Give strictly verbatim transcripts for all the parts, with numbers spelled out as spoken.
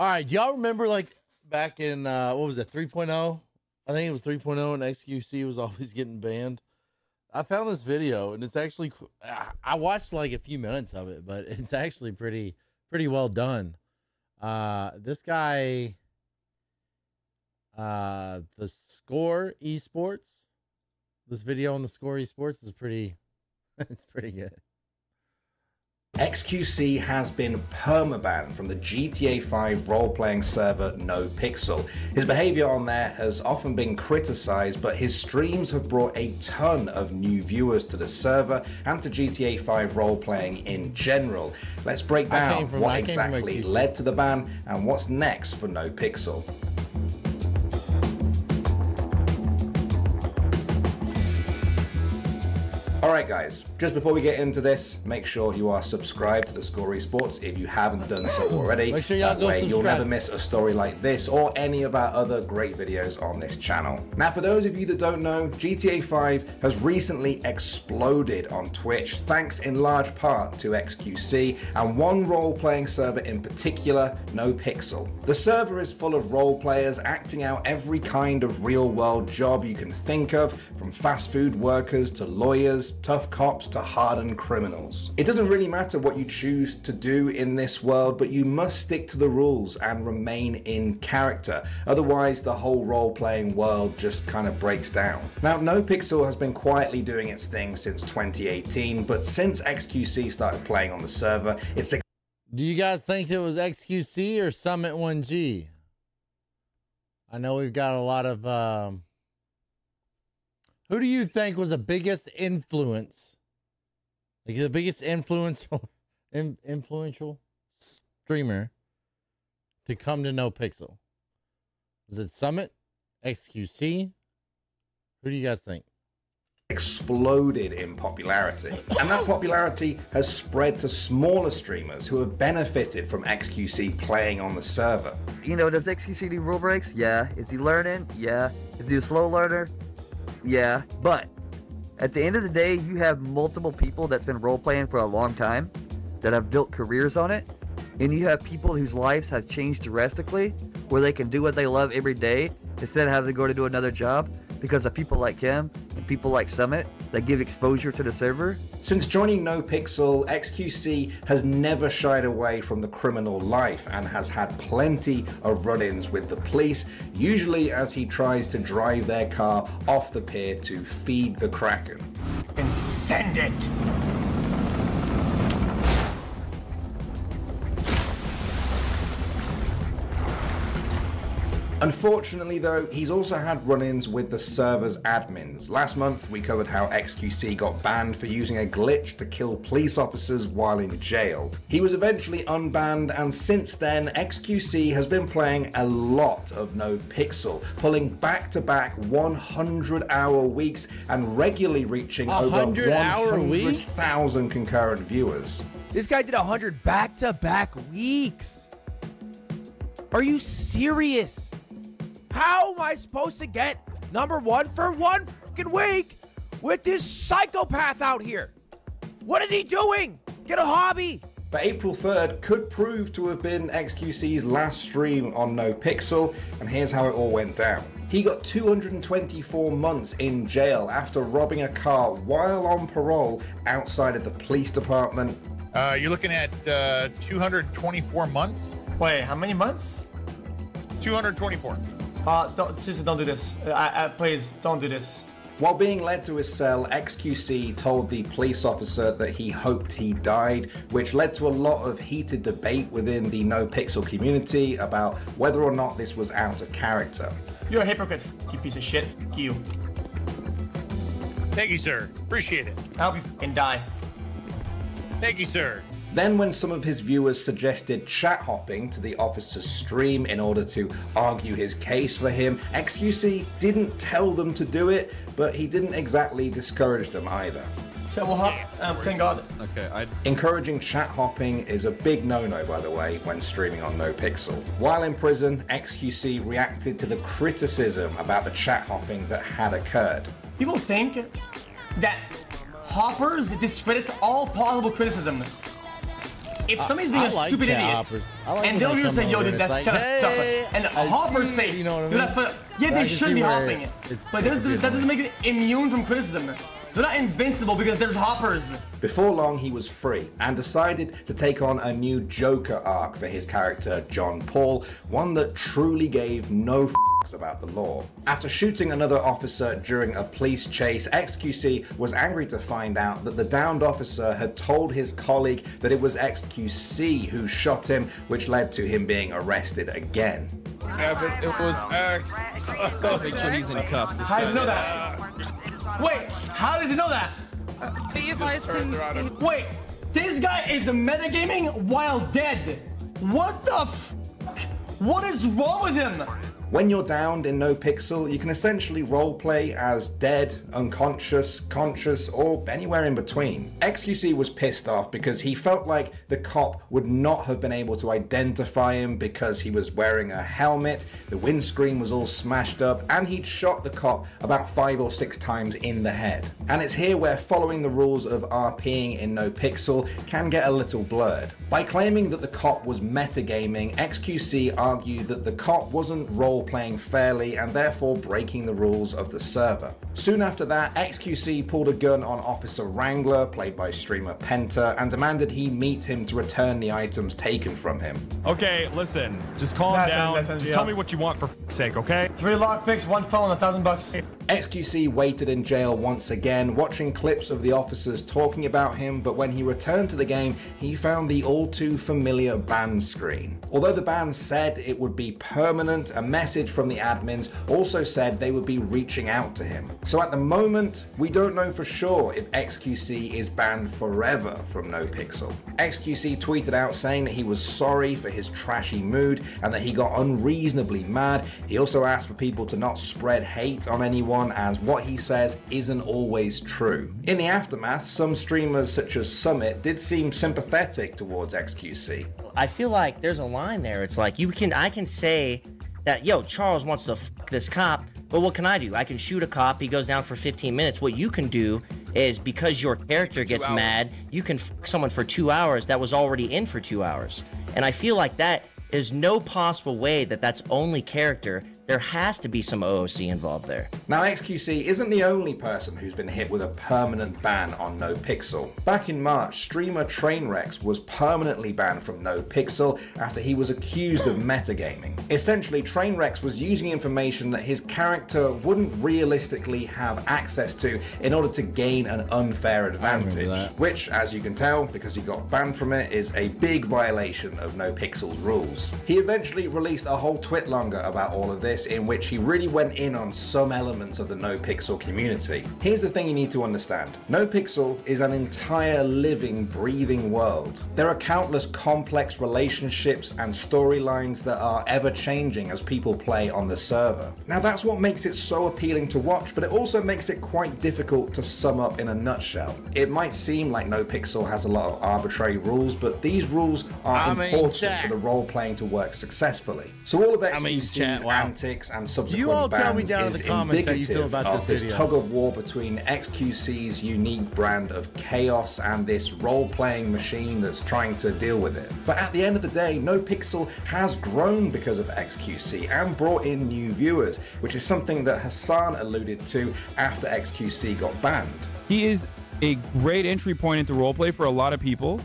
All right, do y'all remember like back in uh, what was it, three point oh? I think it was three point oh, and X Q C was always getting banned. I found this video, and it's actually, I watched like a few minutes of it, but it's actually pretty pretty well done. Uh, this guy, uh, the Score Esports. This video on the Score Esports is pretty. It's pretty good. X Q C has been permabanned from the G T A five role-playing server NoPixel. His behavior on there has often been criticized, but his streams have brought a ton of new viewers to the server and to G T A five role-playing in general. Let's break down from, what exactly led to the ban and what's next for NoPixel. Alright guys, just before we get into this, make sure you are subscribed to the Score Esports if you haven't done so already. Make sure y'all go subscribe. You'll never miss a story like this or any of our other great videos on this channel. Now for those of you that don't know, G T A five has recently exploded on Twitch thanks in large part to X Q C and one role-playing server in particular, NoPixel. The server is full of role players acting out every kind of real-world job you can think of, from fast food workers to lawyers, tough cops to hardened criminals. It doesn't really matter what you choose to do in this world, but you must stick to the rules and remain in character. Otherwise, the whole role-playing world just kind of breaks down. Now, NoPixel has been quietly doing its thing since twenty eighteen, but since X Q C started playing on the server, it's... Do you guys think it was X Q C or Summit one G? I know we've got a lot of... Um... Who do you think was the biggest influence? Like the biggest influential, in, influential streamer to come to NoPixel? Was it Summit? X Q C? Who do you guys think? Exploded in popularity, and that popularity has spread to smaller streamers who have benefited from X Q C playing on the server. You know, does X Q C do rule breaks? Yeah. Is he learning? Yeah. Is he a slow learner? Yeah, but at the end of the day, you have multiple people that's been role-playing for a long time that have built careers on it, and you have people whose lives have changed drastically where they can do what they love every day instead of having to go to do another job because of people like him and people like Summit that give exposure to the server. Since joining NoPixel, X Q C has never shied away from the criminal life and has had plenty of run-ins with the police, usually as he tries to drive their car off the pier to feed the Kraken. And send it! Unfortunately though, he's also had run-ins with the server's admins. Last month, we covered how X Q C got banned for using a glitch to kill police officers while in jail. He was eventually unbanned, and since then, X Q C has been playing a lot of NoPixel, pulling back-to-back one hundred hour weeks and regularly reaching over one hundred thousand concurrent viewers. This guy did one hundred back-to-back weeks. Are you serious? How am I supposed to get number one for one fucking week with this psychopath out here? What is he doing? Get a hobby. But April third could prove to have been X Q C's last stream on NoPixel, and here's how it all went down. He got two hundred twenty-four months in jail after robbing a car while on parole outside of the police department. Uh, you're looking at uh, two hundred twenty-four months? Wait, how many months? two hundred twenty-four. Uh, don't, seriously, don't do this. I, I, please, don't do this. While being led to his cell, X Q C told the police officer that he hoped he died, which led to a lot of heated debate within the NoPixel community about whether or not this was out of character. You're a hypocrite, you piece of shit. F you. Thank you, sir. Appreciate it. I hope you f***ing die. Thank you, sir. Then when some of his viewers suggested chat hopping to the officer's stream in order to argue his case for him, X Q C didn't tell them to do it, but he didn't exactly discourage them either. Chat will hop? Um, thank God. Okay, I... Encouraging chat hopping is a big no-no, by the way, when streaming on NoPixel. While in prison, X Q C reacted to the criticism about the chat hopping that had occurred. People think that hoppers discredit all possible criticism. if somebody's being I, I a like stupid idiot, like and they'll just say, yo, dude, that's like, kind of hey, tough. And hoppers say, you know what I mean? Dude, that's what, yeah, they should be hopping it. But that doesn't make it immune from criticism. They're not invincible because there's hoppers. Before long, he was free and decided to take on a new Joker arc for his character, John Paul, one that truly gave no f***s about the law. After shooting another officer during a police chase, X Q C was angry to find out that the downed officer had told his colleague that it was X Q C who shot him, which led to him being arrested again. Yeah, but it was X. Make sure he's in cuffs. How do you know that? Wait, how did you know that? Uh, been... Wait, this guy is metagaming while dead. What the f? What is wrong with him? When you're downed in NoPixel, you can essentially roleplay as dead, unconscious, conscious, or anywhere in between. X Q C was pissed off because he felt like the cop would not have been able to identify him because he was wearing a helmet, the windscreen was all smashed up, and he'd shot the cop about five or six times in the head. And it's here where following the rules of RPing in NoPixel can get a little blurred. By claiming that the cop was metagaming, X Q C argued that the cop wasn't role playing fairly and therefore breaking the rules of the server. Soon after that, X Q C pulled a gun on Officer Wrangler, played by streamer Penta, and demanded he meet him to return the items taken from him. Okay, listen, just calm that's down. That's just yeah. Tell me what you want for f***'s sake, okay? Three lockpicks, one phone, a thousand bucks. X Q C waited in jail once again, watching clips of the officers talking about him, but when he returned to the game, he found the all too familiar ban screen. Although the ban said it would be permanent, a mess message from the admins also said they would be reaching out to him. So at the moment, we don't know for sure if X Q C is banned forever from NoPixel. X Q C tweeted out saying that he was sorry for his trashy mood and that he got unreasonably mad. He also asked for people to not spread hate on anyone as what he says isn't always true. In the aftermath, some streamers such as Summit did seem sympathetic towards X Q C. I feel like there's a line there. It's like you can, I can say that, yo, Charles wants to fuck this cop, but what can I do? I can shoot a cop, he goes down for fifteen minutes. What you can do is, because your character gets mad, you can fuck someone for two hours that was already in for two hours. And I feel like that is no possible way that that's only character. There has to be some O O C involved there. Now, X Q C isn't the only person who's been hit with a permanent ban on NoPixel. Back in March, streamer Trainwreck was permanently banned from NoPixel after he was accused of metagaming. Essentially, Trainwreck was using information that his character wouldn't realistically have access to in order to gain an unfair advantage, which, as you can tell, because he got banned from it, is a big violation of NoPixel's rules. He eventually released a whole twit longer about all of this, in which he really went in on some elements of the NoPixel community. Here's the thing you need to understand. NoPixel is an entire living, breathing world. There are countless complex relationships and storylines that are ever changing as people play on the server. Now that's what makes it so appealing to watch, but it also makes it quite difficult to sum up in a nutshell. It might seem like NoPixel has a lot of arbitrary rules, but these rules are I mean, important that. for the role-playing to work successfully. So all of X Q C's I mean, chat, wow. and and subsequent you all tell me down in the comments how you feel about this, this video. Tug of war between X Q C's unique brand of chaos and this role-playing machine that's trying to deal with it. But at the end of the day, NoPixel has grown because of X Q C and brought in new viewers, which is something that Hassan alluded to after X Q C got banned. He is a great entry point into roleplay for a lot of people.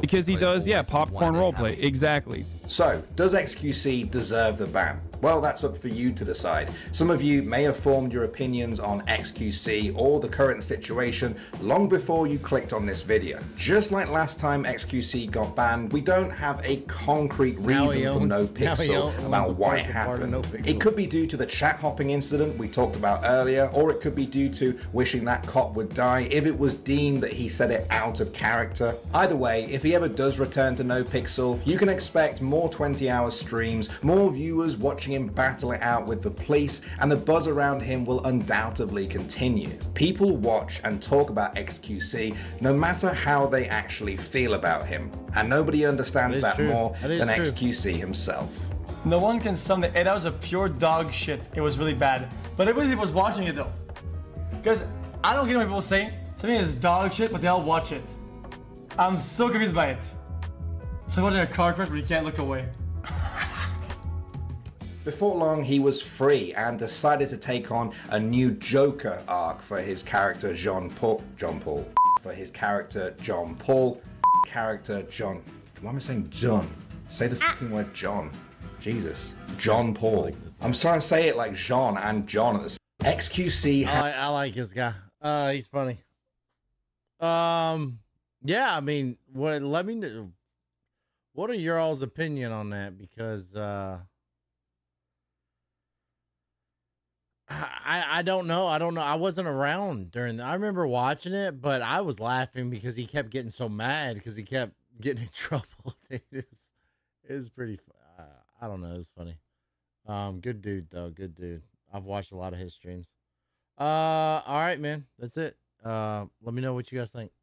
Because he does, yeah, popcorn roleplay, exactly. So, does X Q C deserve the ban? Well, that's up for you to decide. Some of you may have formed your opinions on X Q C or the current situation long before you clicked on this video. Just like last time X Q C got banned, we don't have a concrete reason owns, from NoPixel about why it happened. It could be due to the chat hopping incident we talked about earlier, or it could be due to wishing that cop would die if it was deemed that he said it out of character. Either way, if he ever does return to NoPixel, you can expect more twenty hour streams, more viewers watching him battle it out with the police, and the buzz around him will undoubtedly continue. People watch and talk about X Q C no matter how they actually feel about him, and nobody understands that, that more that than true. X Q C himself. No one can sum it. Hey, that was a pure dog shit. It was really bad, but everybody was watching it though, because I don't get what people say. Something is dog shit, but they all watch it. I'm so confused by it. It's like watching a car crash, but you can't look away. Before long, he was free and decided to take on a new Joker arc for his character John Paul. John Paul. For his character John Paul. Character John. Why am I saying John? Say the fucking word John. Jesus. John Paul. I'm trying to say it like John and John at the same time. X Q C. I like, I like this guy. Uh, he's funny. Um, yeah. I mean, what? Let me. Know. What are your all's opinion on that? Because. Uh, I, I don't know. I don't know. I wasn't around during the, I remember watching it, but I was laughing because he kept getting so mad because he kept getting in trouble. It was, it was pretty, uh, I don't know. It was funny. Um, good dude though. Good dude. I've watched a lot of his streams. Uh, all right, man. That's it. Uh, let me know what you guys think.